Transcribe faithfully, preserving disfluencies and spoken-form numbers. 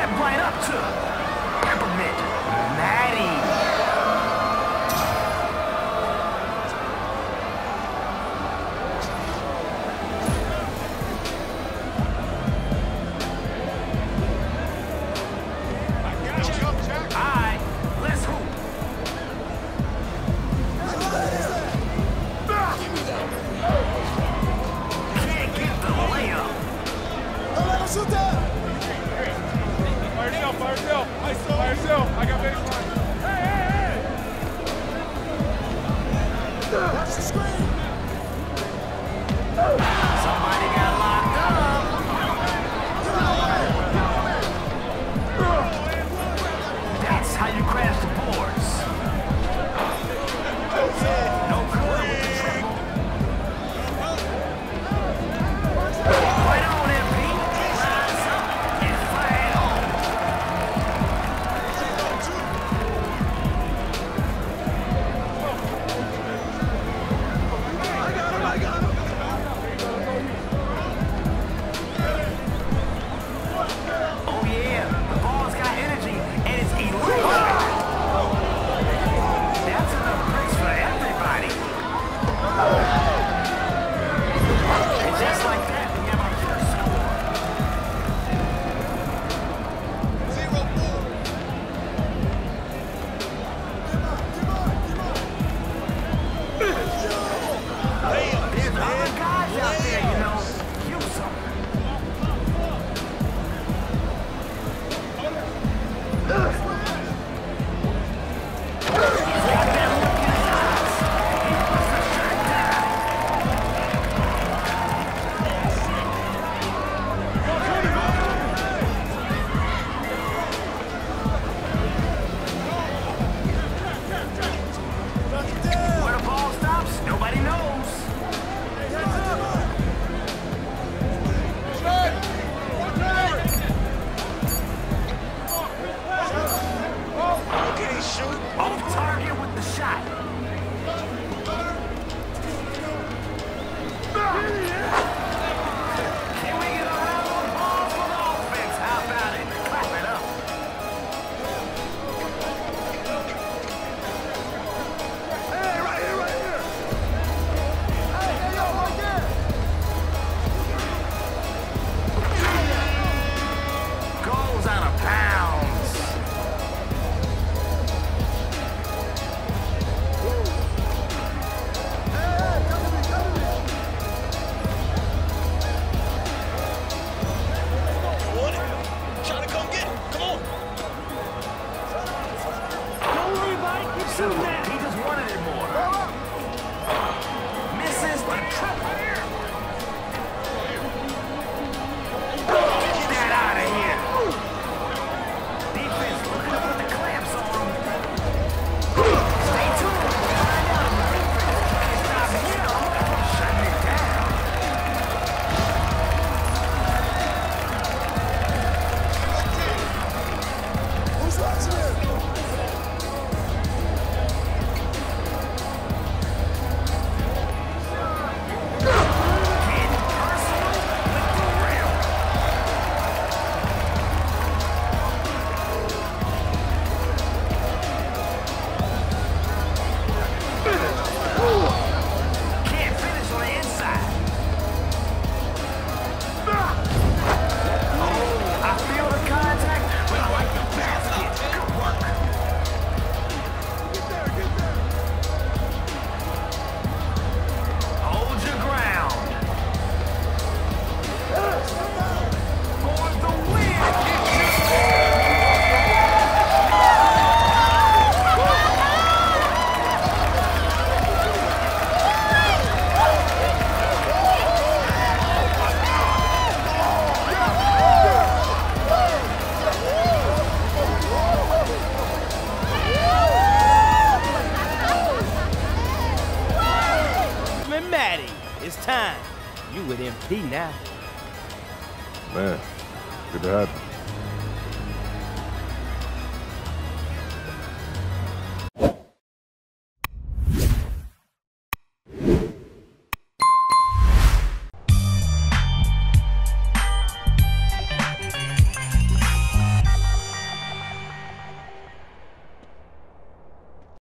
step right up to Peppermint Maddie. I got you. All right, let's hoop. Can't get the layup. All right, shoot that. By herself, I saw by herself. I got baseline. Hey, hey, hey! Watch the screen. Somebody got locked up. Get away! Get away! That's how you crash the boards. No clue with the trouble. Right on it, Pete. Now. Man, good to have you.